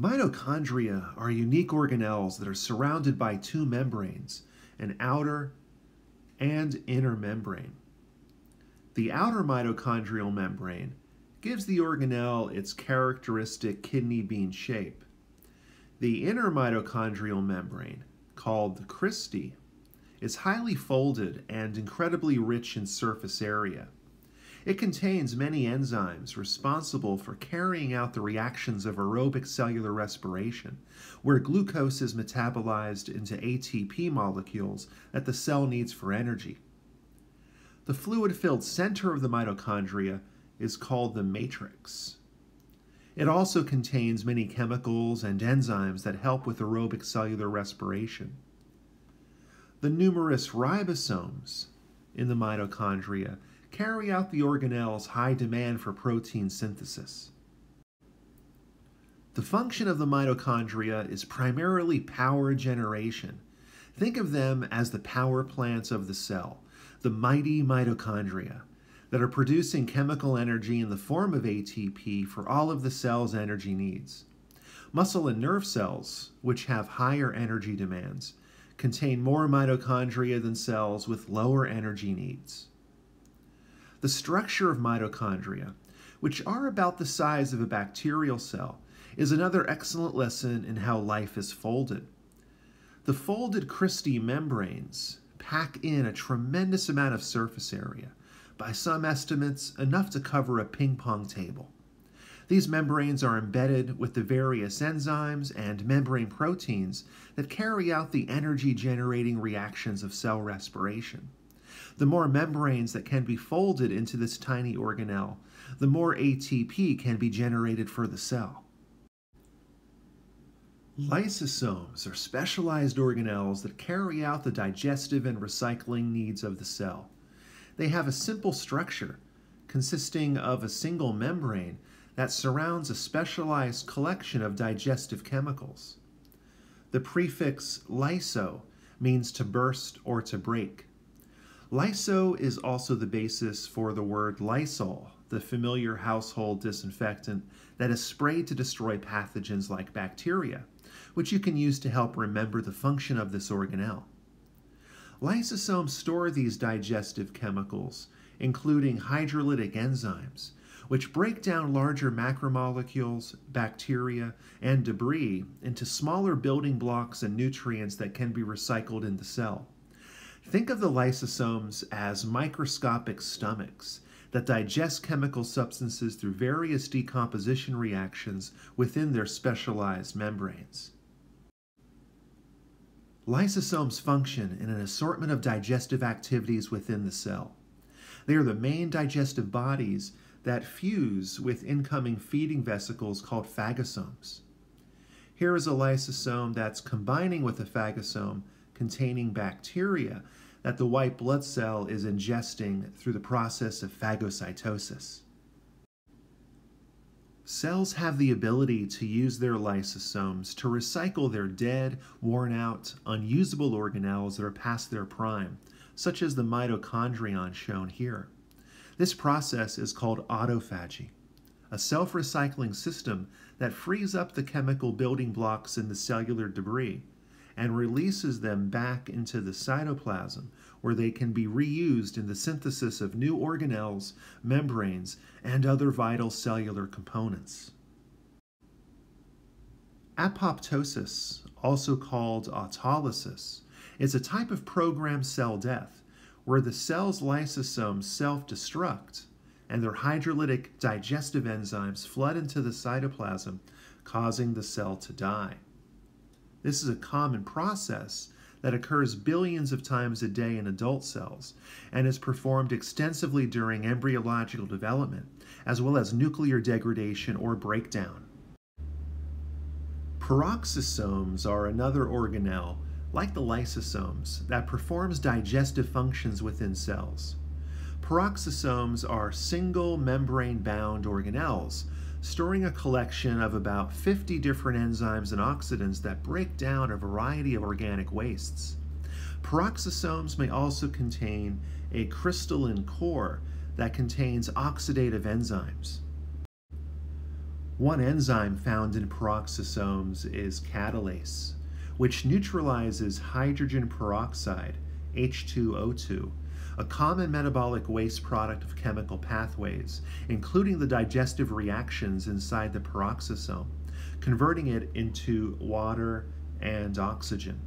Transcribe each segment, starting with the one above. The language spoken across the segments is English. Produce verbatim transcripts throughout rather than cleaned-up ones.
Mitochondria are unique organelles that are surrounded by two membranes, an outer and inner membrane. The outer mitochondrial membrane gives the organelle its characteristic kidney bean shape. The inner mitochondrial membrane, called the cristae, is highly folded and incredibly rich in surface area. It contains many enzymes responsible for carrying out the reactions of aerobic cellular respiration, where glucose is metabolized into A T P molecules that the cell needs for energy. The fluid-filled center of the mitochondria is called the matrix. It also contains many chemicals and enzymes that help with aerobic cellular respiration. The numerous ribosomes in the mitochondria carry out the organelle's high demand for protein synthesis. The function of the mitochondria is primarily power generation. Think of them as the power plants of the cell, the mighty mitochondria, that are producing chemical energy in the form of A T P for all of the cell's energy needs. Muscle and nerve cells, which have higher energy demands, contain more mitochondria than cells with lower energy needs. The structure of mitochondria, which are about the size of a bacterial cell, is another excellent lesson in how life is folded. The folded cristae membranes pack in a tremendous amount of surface area, by some estimates enough to cover a ping pong table. These membranes are embedded with the various enzymes and membrane proteins that carry out the energy-generating reactions of cell respiration. The more membranes that can be folded into this tiny organelle, the more A T P can be generated for the cell. Lysosomes are specialized organelles that carry out the digestive and recycling needs of the cell. They have a simple structure consisting of a single membrane that surrounds a specialized collection of digestive chemicals. The prefix lyso means to burst or to break. Lyso is also the basis for the word Lysol, the familiar household disinfectant that is sprayed to destroy pathogens like bacteria, which you can use to help remember the function of this organelle. Lysosomes store these digestive chemicals, including hydrolytic enzymes, which break down larger macromolecules, bacteria, and debris into smaller building blocks and nutrients that can be recycled in the cell. Think of the lysosomes as microscopic stomachs that digest chemical substances through various decomposition reactions within their specialized membranes. Lysosomes function in an assortment of digestive activities within the cell. They are the main digestive bodies that fuse with incoming feeding vesicles called phagosomes. Here is a lysosome that's combining with a phagosome containing bacteria that the white blood cell is ingesting through the process of phagocytosis. Cells have the ability to use their lysosomes to recycle their dead, worn out, unusable organelles that are past their prime, such as the mitochondrion shown here. This process is called autophagy, a self-recycling system that frees up the chemical building blocks in the cellular debris and releases them back into the cytoplasm, where they can be reused in the synthesis of new organelles, membranes, and other vital cellular components. Apoptosis, also called autolysis, is a type of programmed cell death, where the cell's lysosomes self-destruct and their hydrolytic digestive enzymes flood into the cytoplasm, causing the cell to die. This is a common process that occurs billions of times a day in adult cells and is performed extensively during embryological development, as well as nuclear degradation or breakdown. Peroxisomes are another organelle, like the lysosomes, that performs digestive functions within cells. Peroxisomes are single membrane-bound organelles, storing a collection of about fifty different enzymes and oxidants that break down a variety of organic wastes. Peroxisomes may also contain a crystalline core that contains oxidative enzymes. One enzyme found in peroxisomes is catalase, which neutralizes hydrogen peroxide, H two O two, a common metabolic waste product of chemical pathways, including the digestive reactions inside the peroxisome, converting it into water and oxygen.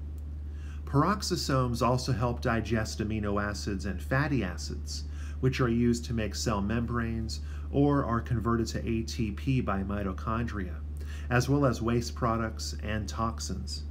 Peroxisomes also help digest amino acids and fatty acids, which are used to make cell membranes or are converted to A T P by mitochondria, as well as waste products and toxins.